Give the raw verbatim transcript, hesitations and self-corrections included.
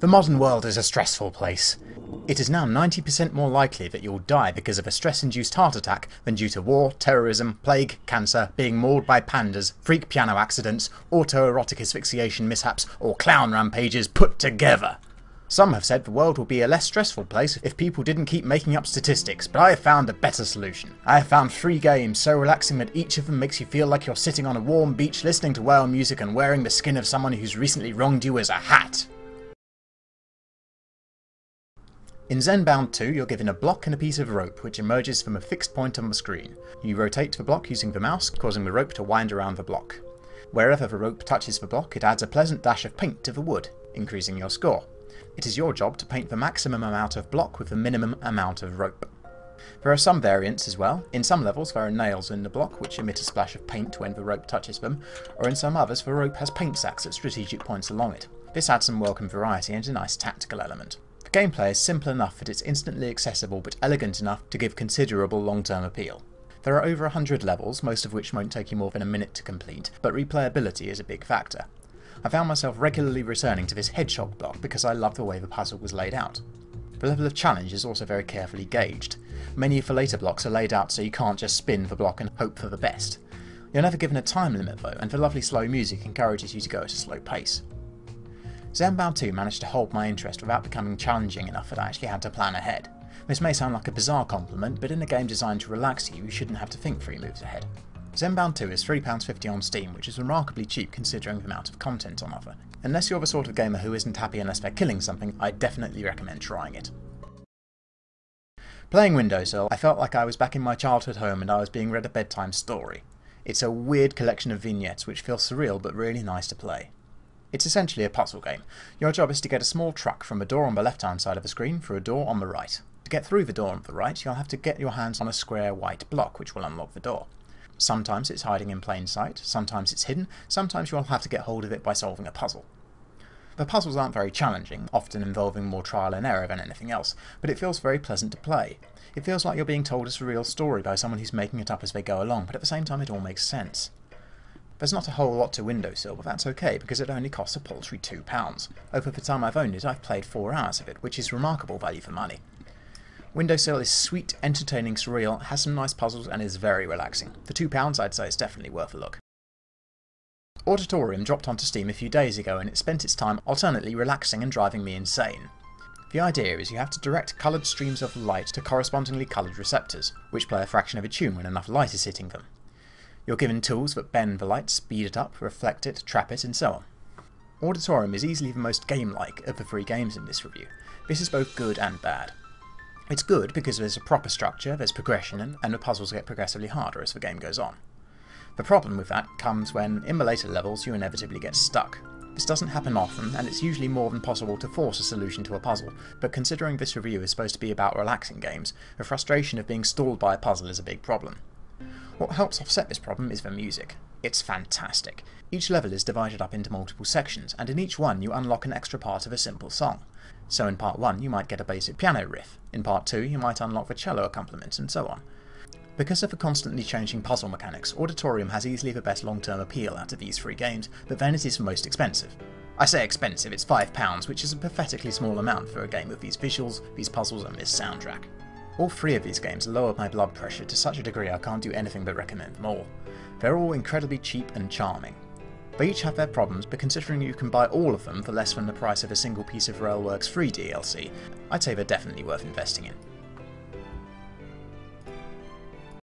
The modern world is a stressful place. It is now ninety percent more likely that you'll die because of a stress-induced heart attack than due to war, terrorism, plague, cancer, being mauled by pandas, freak piano accidents, autoerotic asphyxiation mishaps, or clown rampages put together. Some have said the world would be a less stressful place if people didn't keep making up statistics, but I have found a better solution. I have found three games so relaxing that each of them makes you feel like you're sitting on a warm beach listening to whale music and wearing the skin of someone who's recently wronged you as a hat. In Zenbound two, you're given a block and a piece of rope, which emerges from a fixed point on the screen. You rotate the block using the mouse, causing the rope to wind around the block. Wherever the rope touches the block, it adds a pleasant dash of paint to the wood, increasing your score. It is your job to paint the maximum amount of block with the minimum amount of rope. There are some variants as well. In some levels there are nails in the block which emit a splash of paint when the rope touches them, or in some others the rope has paint sacks at strategic points along it. This adds some welcome variety and a nice tactical element. The gameplay is simple enough that it's instantly accessible but elegant enough to give considerable long-term appeal. There are over one hundred levels, most of which won't take you more than a minute to complete, but replayability is a big factor. I found myself regularly returning to this hedgehog block because I loved the way the puzzle was laid out. The level of challenge is also very carefully gauged. Many of the later blocks are laid out so you can't just spin the block and hope for the best. You're never given a time limit though, and the lovely slow music encourages you to go at a slow pace. Zenbound two managed to hold my interest without becoming challenging enough that I actually had to plan ahead. This may sound like a bizarre compliment, but in a game designed to relax you, you shouldn't have to think three moves ahead. Zenbound two is three pounds fifty on Steam, which is remarkably cheap considering the amount of content on offer. Unless you're the sort of gamer who isn't happy unless they're killing something, I definitely recommend trying it. Playing Windowsill, I felt like I was back in my childhood home and I was being read a bedtime story. It's a weird collection of vignettes which feel surreal but really nice to play. It's essentially a puzzle game. Your job is to get a small truck from a door on the left-hand side of the screen through a door on the right. To get through the door on the right, you'll have to get your hands on a square white block, which will unlock the door. Sometimes it's hiding in plain sight, sometimes it's hidden, sometimes you'll have to get hold of it by solving a puzzle. The puzzles aren't very challenging, often involving more trial and error than anything else, but it feels very pleasant to play. It feels like you're being told a surreal story by someone who's making it up as they go along, but at the same time it all makes sense. There's not a whole lot to Windowsill, but that's okay because it only costs a paltry two pounds. Over the time I've owned it, I've played four hours of it, which is remarkable value for money. Windowsill is sweet, entertaining, surreal, has some nice puzzles and is very relaxing. For two pounds I'd say it's definitely worth a look. Auditorium dropped onto Steam a few days ago and it spent its time alternately relaxing and driving me insane. The idea is you have to direct coloured streams of light to correspondingly coloured receptors, which play a fraction of a tune when enough light is hitting them. You're given tools that bend the light, speed it up, reflect it, trap it, and so on. Auditorium is easily the most game-like of the three games in this review. This is both good and bad. It's good because there's a proper structure, there's progression, and the puzzles get progressively harder as the game goes on. The problem with that comes when, in the later levels, you inevitably get stuck. This doesn't happen often, and it's usually more than possible to force a solution to a puzzle, but considering this review is supposed to be about relaxing games, the frustration of being stalled by a puzzle is a big problem. What helps offset this problem is the music. It's fantastic. Each level is divided up into multiple sections, and in each one you unlock an extra part of a simple song. So in part one you might get a basic piano riff, in part two you might unlock the cello accompaniment, and so on. Because of the constantly changing puzzle mechanics, Auditorium has easily the best long-term appeal out of these three games, but then it is the most expensive. I say expensive, it's five pounds, which is a pathetically small amount for a game with these visuals, these puzzles, and this soundtrack. All three of these games lowered my blood pressure to such a degree I can't do anything but recommend them all. They're all incredibly cheap and charming. They each have their problems, but considering you can buy all of them for less than the price of a single piece of Railworks free D L C, I'd say they're definitely worth investing in.